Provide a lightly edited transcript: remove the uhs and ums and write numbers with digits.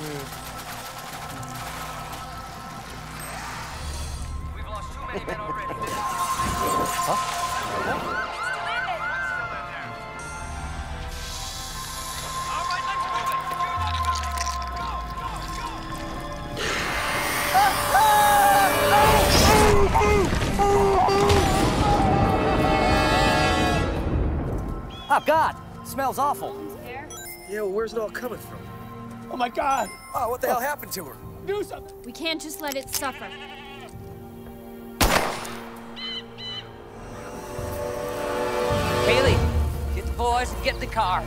We've lost too many men already. Huh? Oh, God! Smells awful. Yeah, well, where's it all coming from? Oh, my God! Oh, what the hell happened to her? Do something! We can't just let it suffer. Haley, get the boys and get in the car.